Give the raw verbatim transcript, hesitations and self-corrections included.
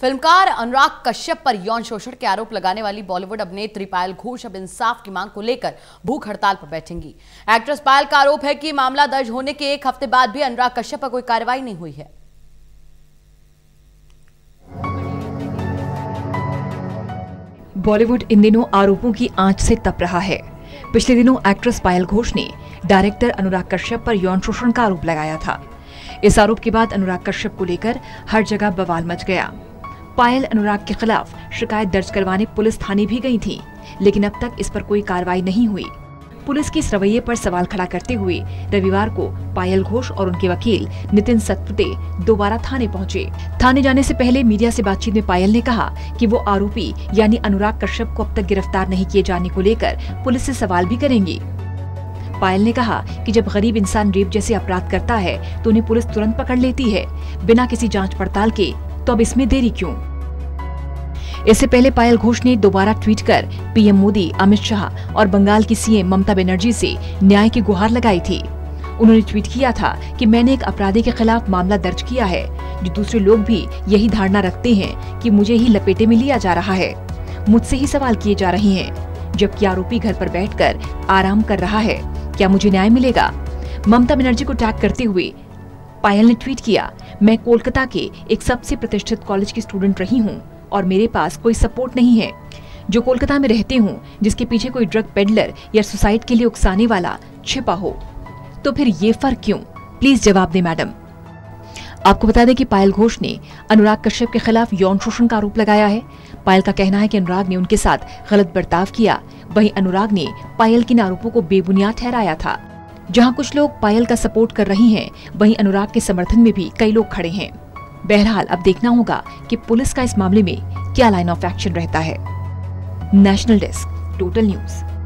फिल्मकार अनुराग कश्यप पर यौन शोषण के आरोप लगाने वाली बॉलीवुड अभिनेत्री पायल घोष अब इंसाफ की मांग को लेकर भूख हड़ताल पर बैठेंगी। एक्ट्रेस पायल का आरोप है कि मामला दर्ज होने के एक हफ्ते बाद भी अनुराग कश्यप पर कोई कार्रवाई नहीं हुई है। बॉलीवुड इन दिनों आरोपों की आंच से तप रहा है। पिछले दिनों एक्ट्रेस पायल घोष ने डायरेक्टर अनुराग कश्यप पर यौन शोषण का आरोप लगाया था। इस आरोप के बाद अनुराग कश्यप को लेकर हर जगह बवाल मच गया। पायल अनुराग के खिलाफ शिकायत दर्ज करवाने पुलिस थाने भी गई थी, लेकिन अब तक इस पर कोई कार्रवाई नहीं हुई। पुलिस के इस रवैये पर सवाल खड़ा करते हुए रविवार को पायल घोष और उनके वकील नितिन सतपुते दोबारा थाने पहुंचे। थाने जाने से पहले मीडिया से बातचीत में पायल ने कहा कि वो आरोपी यानी अनुराग कश्यप को अब तक गिरफ्तार नहीं किए जाने को लेकर पुलिस से सवाल भी करेंगी। पायल ने कहा कि जब गरीब इंसान रेप जैसे अपराध करता है तो उन्हें पुलिस तुरंत पकड़ लेती है बिना किसी जांच पड़ताल के, तो अब इसमें देरी क्यों? इससे पहले पायल घोष ने दोबारा ट्वीट कर पीएम मोदी, अमित शाह और बंगाल की सीएम ममता बनर्जी से न्याय की गुहार लगाई थी। उन्होंने ट्वीट किया था कि मैंने एक अपराधी के खिलाफ मामला दर्ज किया है, जो दूसरे लोग भी यही धारणा रखते हैं कि मुझे ही लपेटे में लिया जा रहा है, मुझसे ही सवाल किए जा रहे हैं, जबकि आरोपी घर पर बैठकर आराम कर रहा है। क्या मुझे न्याय मिलेगा? ममता बनर्जी को टैग करते हुए पायल ने ट्वीट किया, मैं कोलकाता के एक सबसे प्रतिष्ठित कॉलेज की स्टूडेंट रही हूँ और मेरे पास कोई सपोर्ट नहीं है। जो कोलकाता में रहते हों, जिसके पीछे कोई ड्रग पेडलर या सुसाइड के लिए उकसाने वाला छिपा हो, तो फिर ये फर्क क्यों? प्लीज जवाब दें मैडम। आपको बता दें कि पायल घोष ने अनुराग कश्यप के खिलाफ यौन शोषण का आरोप लगाया है। पायल का कहना है कि अनुराग ने उनके साथ गलत बर्ताव किया, वहीं अनुराग ने पायल के आरोपों को बेबुनियाद ठहराया था। जहां कुछ लोग पायल का सपोर्ट कर रहे हैं, वहीं अनुराग के समर्थन में भी कई लोग खड़े हैं। बहरहाल अब देखना होगा कि पुलिस का इस मामले में क्या लाइन ऑफ एक्शन रहता है। National desk, total news.